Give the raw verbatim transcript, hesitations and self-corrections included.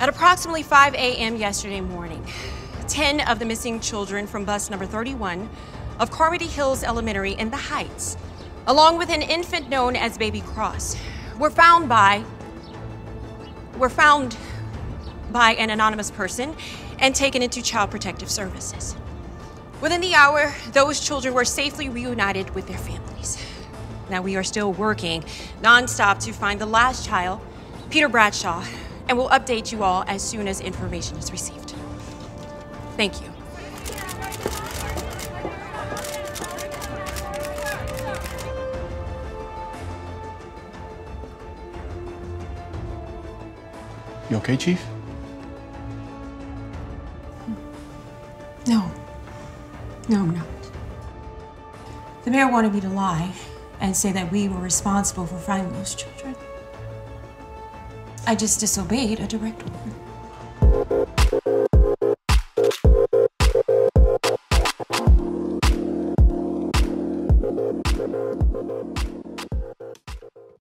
At approximately five A M yesterday morning, ten of the missing children from bus number thirty-one of Carmody Hills Elementary in the Heights, along with an infant known as Baby Cross, were found by, were found by an anonymous person and taken into Child Protective Services. Within the hour, those children were safely reunited with their families. Now we are still working nonstop to find the last child, Peter Bradshaw, and we'll update you all as soon as information is received. Thank you. You okay, Chief? No. No, I'm not. The mayor wanted me to lie and say that we were responsible for finding those children. I just disobeyed a direct order.